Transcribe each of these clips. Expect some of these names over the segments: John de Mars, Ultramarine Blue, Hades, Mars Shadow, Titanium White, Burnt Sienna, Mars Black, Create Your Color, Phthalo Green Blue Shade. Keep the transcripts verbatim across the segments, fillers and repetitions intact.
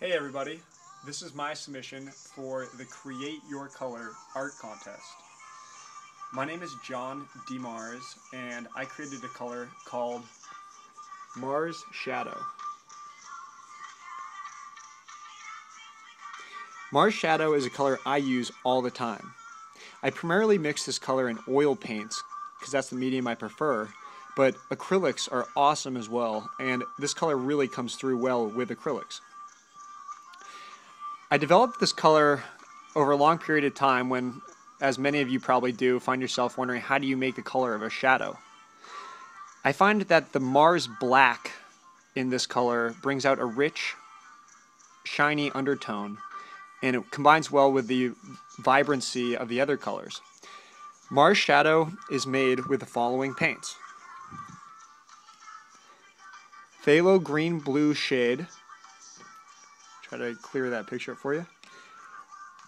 Hey everybody, this is my submission for the Create Your Color art contest. My name is John de Mars and I created a color called Mars Shadow. Mars Shadow is a color I use all the time. I primarily mix this color in oil paints because that's the medium I prefer, but acrylics are awesome as well, and this color really comes through well with acrylics. I developed this color over a long period of time when, as many of you probably do, find yourself wondering, how do you make a color of a shadow? I find that the Mars Black in this color brings out a rich, shiny undertone, and it combines well with the vibrancy of the other colors. Mars Shadow is made with the following paints: Phthalo Green Blue Shade. Try to clear that picture up for you.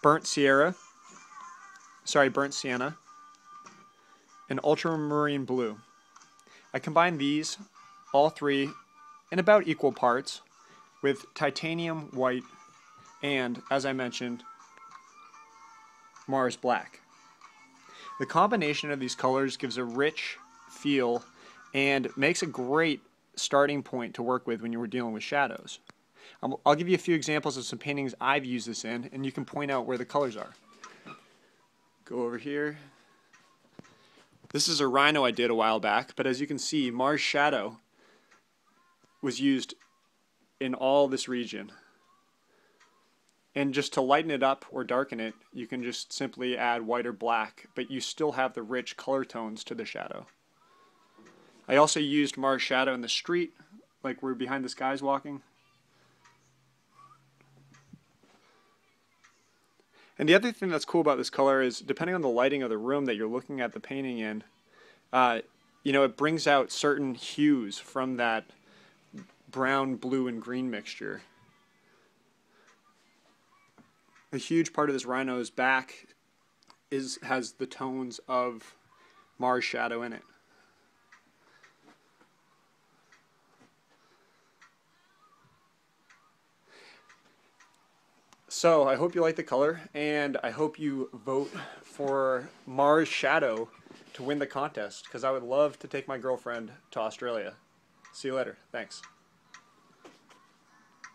Burnt Sierra, sorry, Burnt Sienna, and Ultramarine Blue. I combine these, all three, in about equal parts with Titanium White and, as I mentioned, Mars Black. The combination of these colors gives a rich feel and makes a great starting point to work with when you were dealing with shadows. I'll give you a few examples of some paintings I've used this in, and you can point out where the colors are. Go over here. This is a rhino I did a while back, but as you can see, Mars Shadow was used in all this region. And just to lighten it up or darken it, you can just simply add white or black, but you still have the rich color tones to the shadow. I also used Mars Shadow in the street, like we're behind this guy's walking. And the other thing that's cool about this color is, depending on the lighting of the room that you're looking at the painting in, uh, you know, it brings out certain hues from that brown, blue, and green mixture. A huge part of this rhino's back is has the tones of Mars Shadow in it. So I hope you like the color, and I hope you vote for Mars Shadow to win the contest, because I would love to take my girlfriend to Australia. See you later. Thanks.